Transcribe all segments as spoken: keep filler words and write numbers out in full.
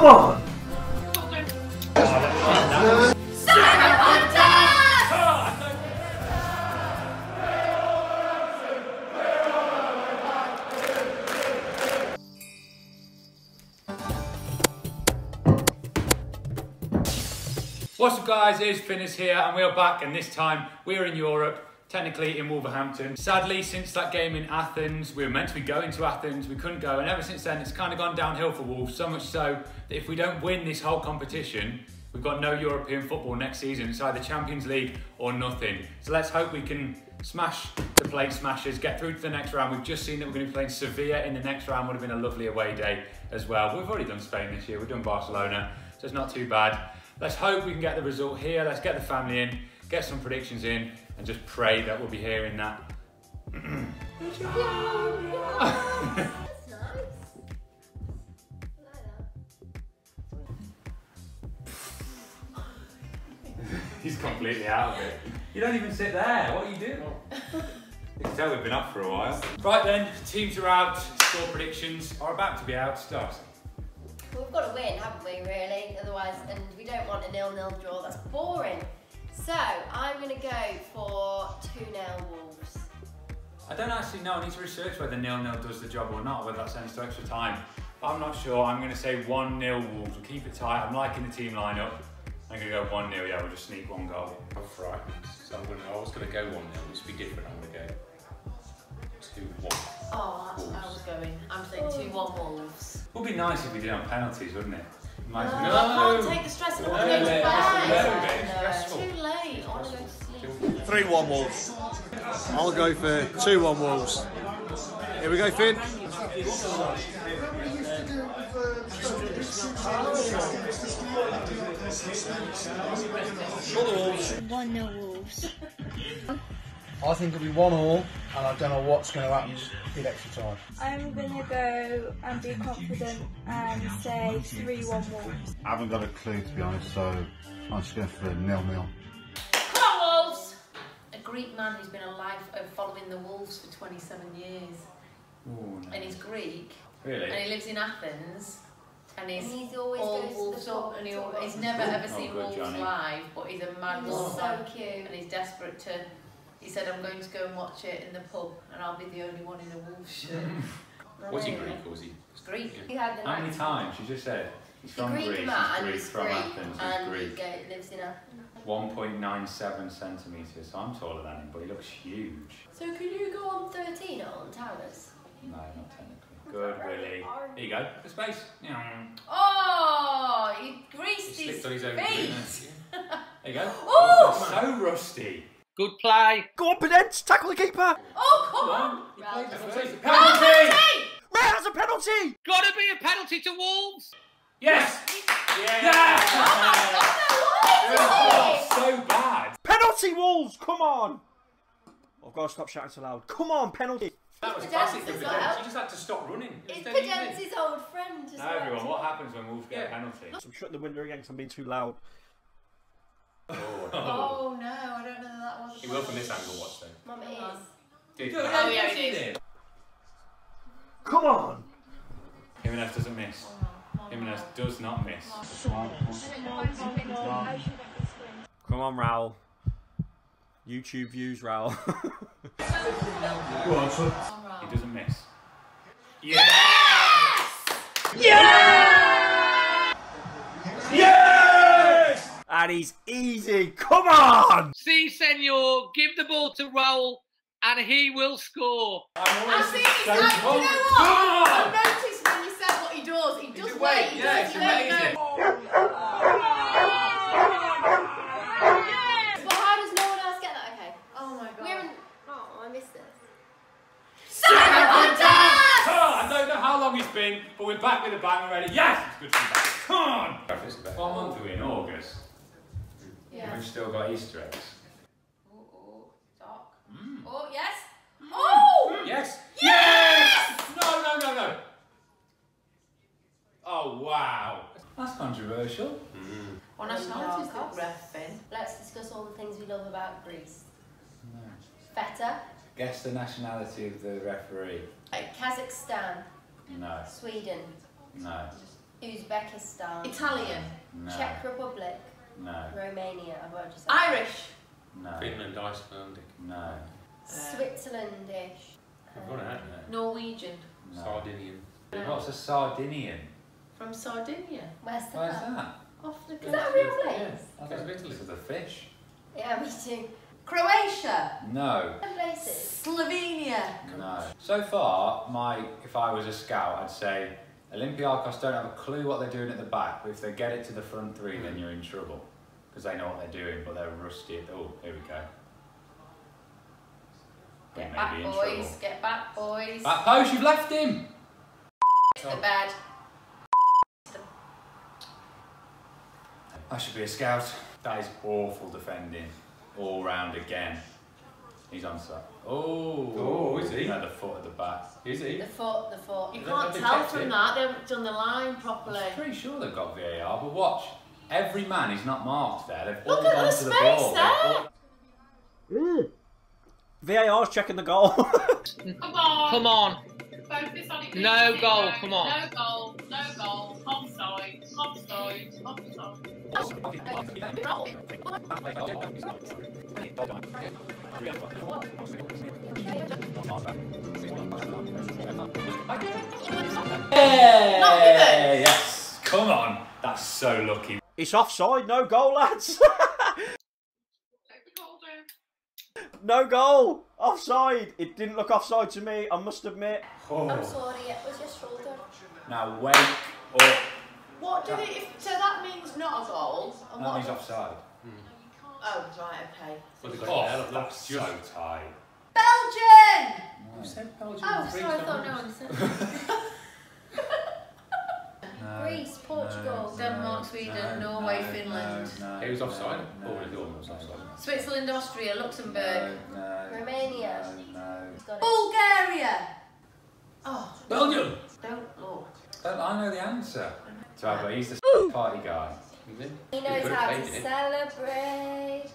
Come on! What's up guys, it's Finerrz here and we are back, and this time we're in Europe, technically in Wolverhampton. Sadly, since that game in Athens, we were meant to be going to Athens, we couldn't go, and ever since then it's kind of gone downhill for Wolves, so much so that if we don't win this whole competition, we've got no European football next season. It's either Champions League or nothing. So let's hope we can smash the plate smashers, get through to the next round. We've just seen that we're going to be playing Sevilla in the next round, would have been a lovely away day as well. We've already done Spain this year, we've done Barcelona, so it's not too bad. Let's hope we can get the result here, let's get the family in, get some predictions in, and just pray that we'll be hearing that. He's completely out of it. You don't even sit there, what are you doing? You can tell we've been up for a while. Right then, teams are out, score predictions are about to be out, start. Well, we've got to win, haven't we, really? Otherwise, and we don't want a nil-nil draw, that's boring. So, I'm going to go for two nil Wolves. I don't actually know, I need to research whether nil nil does the job or not, whether that sends to extra time. But I'm not sure, I'm going to say one nil Wolves, we'll keep it tight. I'm liking the team lineup. I'm going to go one nil, yeah, we'll just sneak one goal. I'm frightened, so I'm gonna, I was going to go one nil, which would be different, I'm going to go two one. Oh, that's what I was going. I'm saying two one Wolves. It would be nice if we did on penalties, wouldn't it? No, no, I can't take the stress of no, going to bed. It's too late. I want to go to sleep. three one Wolves. I'll go for two one Wolves. Here we go, Finn. one nil Wolves. I think it'll be one all, and I don't know what's going to happen in extra time. I'm going to go and be confident and say three one Wolves. I haven't got a clue, to be honest, so I'm just going for a nil nil. Come on, Wolves! A Greek man who's been alive following the Wolves for twenty-seven years. Ooh, nice. And he's Greek. Really? And he lives in Athens. And he's, and he's always all Wolves up, and he always, he's never ever oh, seen good, Wolves Johnny. Live, but he's a mad Wolves fan. So cute. And he's desperate to... He said, I'm going to go and watch it in the pub, and I'll be the only one in a Wolves shirt. Was he Greek, or was he? Greek. He had the How many times? You just said he's the from Greek, Greece, man, he's Greek, he's from Greek, Athens, and he's Greek. He lives in Athens. one point nine seven centimetres, so I'm taller than him, but he looks huge. So can you go on thirteen on Towers? No, not technically. Good, Willie. There you go, the space. Oh, he greased he his, his feet. There you go. Oh, so rusty. Good play. Go on, Podence, tackle the keeper. Oh, come on. Well, it's a penalty. Penalty! Man, that's a penalty. Got to be a penalty to Wolves. Yes. Yes. yes. Oh, my God, the Wolves. So bad. Penalty, Wolves. Come on. I've got to stop shouting so loud. Come on, penalty. That was classic for Podence. He just had to stop running. It's Podence's old friend as well. No, everyone, what happens when Wolves get a penalty? So I'm shutting the window again because I'm being too loud. Oh, oh no, I don't know that that was. He will from this angle, watch though. Mum, it is. Dude, no, oh, yeah, it is. Come on! Jimenez doesn't miss. Jimenez does not miss. Come on, Raul. YouTube views, Raul. Go on, son. He doesn't miss. Yes! Yes! Yes! Yes! And he's easy. Come on! Si, senor. Give the ball to Raul, and he will score. I think it's like, you know what? I've noticed when you said what he does, he does wait. He does wait. But how does no one else get that? Okay. Oh my God. We're in... Oh, I missed this. Simon Podence! Oh, I don't know how long it's been, but we're back with a bang already. Yes! It's good to be back. Come on! What month are we in? August. Yeah. We've still got Easter eggs. Oh, oh, dark. Mm. Oh, yes. Mm. Oh! Mm. Yes. Yes! Yes! No, no, no, no. Oh, wow. That's controversial. Mm. Well, nationalities got ref in. Let's discuss all the things we love about Greece. No. Feta. Guess the nationality of the referee. Like Kazakhstan. No. Sweden. No. Uzbekistan. Italian. No. Czech Republic. No. Romania. I've already said. Irish. No. Finland, Icelandic. No. Switzerlandish. I've got it, haven't I? Norwegian. No. Sardinian. No. What's a Sardinian? From Sardinia. Where's the Where's that? that? Off the coast. Is that a real place? Yeah. I think it's Italy. It's a fish. Yeah, me too. Croatia. No. Places. Slovenia. No. So far, my if I was a scout, I'd say Olympiacos don't have a clue what they're doing at the back, but if they get it to the front three, mm. then you're in trouble because they know what they're doing, but they're rusty. At, oh, here we go. Get back, boys. Trouble. Get back, boys. Back post. You've left him. It's the bed. I should be a scout. That is awful defending. All round again. He's on set. Oh, oh, is he? Had the foot at the back. Is he? The foot, the foot. You can't tell from that. They haven't done the line properly. I'm pretty sure they've got V A R, but watch. Every man is not marked there. They've all gone to the ball. Look at the space there. V A R's checking the goal. Come on. Come on. Focus on it. No goal. Come on. No goal. No goal. Offside. Offside. Offside. Hey, yes, come on, that's so lucky. It's offside, no goal, lads. No goal, offside. It didn't look offside to me, I must admit. Oh. I'm sorry, it was your shoulder. Now wake up. What do they, if, so that means not a goal? And that means offside. Mm. Oh, right, okay. Well, the off, that's so tight. Belgium! Who said Belgium? Oh, sorry, I thought no one said. Greece, Portugal, no, Denmark, no, Sweden, no, Norway, no, Finland. No, no, it was offside. No, no, no, no, was offside. Switzerland, Austria, Luxembourg. No, no, Romania. No, no. Bulgaria! Oh. Belgium! Don't look. But I know the answer. So, he's the Ooh. party guy. He knows he how to it. celebrate.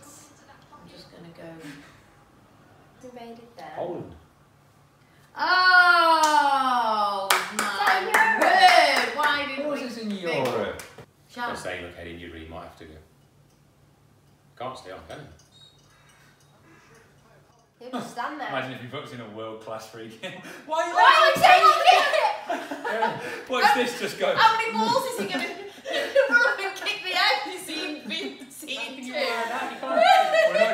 I'm just going to go. Who made it there? Poland. Oh, my word! Why did we this in Europe? I was saying, look, head injury, you might have to go. Can't stay off, can you? He'll just stand there. Imagine if he puts in a world-class free kick. Why are you Why are you taking it? Yeah. What's um, this just going? How many balls is he going to run and kick the head? Is he been seen to? We're not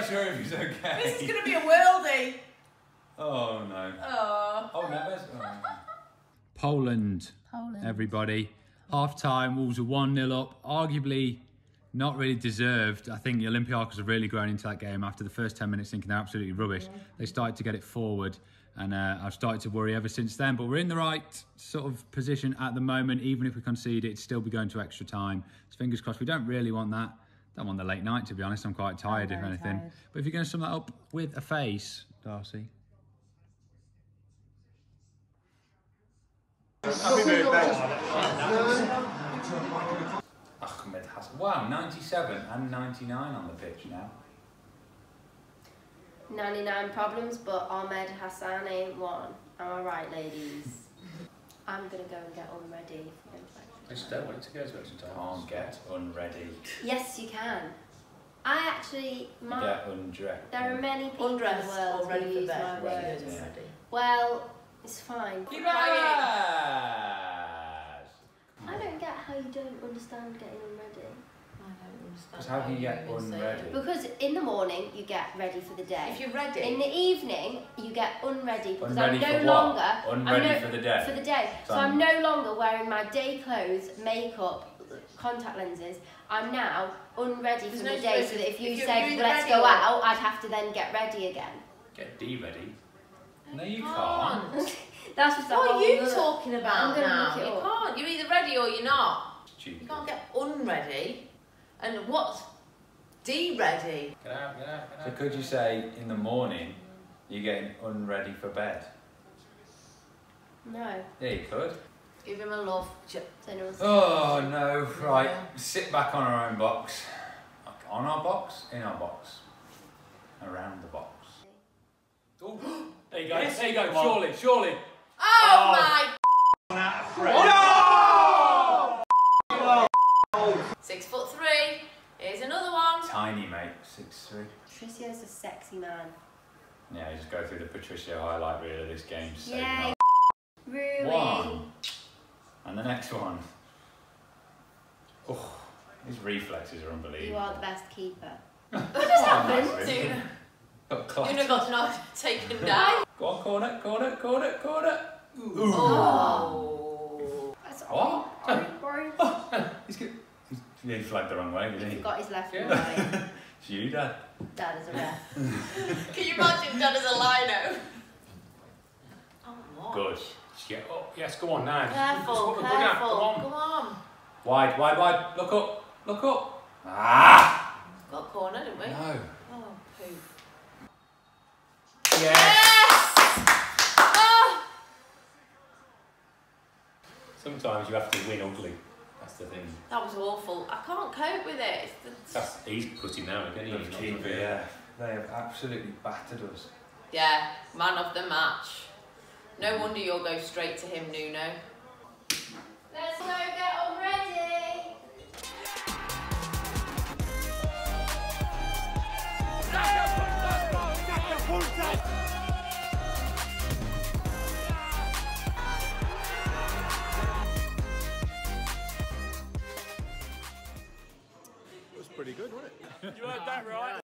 sure if he's okay. This is going to be a worldie. Oh, no. Oh. Oh, no. Oh. Poland, Poland, everybody. Half-time, Wolves are one nil up. Arguably... not really deserved. I think the Olympiacos have really grown into that game after the first ten minutes thinking they're absolutely rubbish. Yeah. They started to get it forward and uh, I've started to worry ever since then. But we're in the right sort of position at the moment. Even if we concede, it'd still be going to extra time. So fingers crossed. We don't really want that. Don't want the late night, to be honest. I'm quite tired, I'm if anything. Tired. But if you're going to sum that up with a face, Darcy. Happy birthday. Ahmed Hassan. Wow, ninety-seven and ninety-nine on the pitch now. ninety-nine problems, but Ahmed Hassan ain't one. Am I right, ladies? I'm going to go and get unready. I just don't want it to go to extra time. Can't get unready. Yes, you can. I actually... My, get undressed. There are many people undressed in the world already who use my words. Yeah. Well, it's fine. You're I don't get how you don't understand getting unready. I don't understand. Because how do you get unready? Because in the morning you get ready for the day. If you're ready. In the evening you get unready because unready I'm no for longer unready I'm no, for the day. For the day. So, so I'm no longer wearing my day clothes, makeup, contact lenses. I'm now unready for no the day. So that if you if said let's go out, I'd have to then get ready again. Get de-ready. No, you can't. can't. That's just what are you other... talking about I'm now? You up. can't. You're either ready or you're not. Stupid. You can't get unready. And what's de-ready? Get out, get out, get out. So could you say in the morning you're getting unready for bed? No. Yeah, you could. Give him a love. Oh no! Right, yeah. Sit back on our own box. Like on our box, in our box, around the box. Oh. There you go. Yes. There you go. Surely, surely. Oh, oh my! Out of frame. Oh, no! Six foot three. Here's another one. Tiny, mate. Six three. Patricio's a sexy man. Yeah, you just go through the Patricio highlight reel of this game. So yeah. Rui. One. And the next one. Oh, his reflexes are unbelievable. You are the best keeper. What just happened to? Una got knocked, taken down. Go on, corner, corner, corner, corner. Ooh. Oh. That's all. Oh. He's good. He flagged the wrong way, didn't he? He got his left yeah. right. It's you, Dad. Dad is a ref. Can you imagine Dad as a lino? Oh, my. Good. Yeah. Oh, yes, go on now. Careful, careful. Go on. Come on. Wide, wide, wide. Look up, look up. Ah! Got a corner, didn't we? No. Oh, poo. Yes! Yes! Oh. Sometimes you have to win ugly. That's the thing. That was awful. I can't cope with it. It's the... That's, he's putting down again. He's keeper, yeah. They have absolutely battered us. Yeah, man of the match. No wonder you'll go straight to him, Nuno. Let's go get on ready. It was pretty good, wasn't it? You heard that right?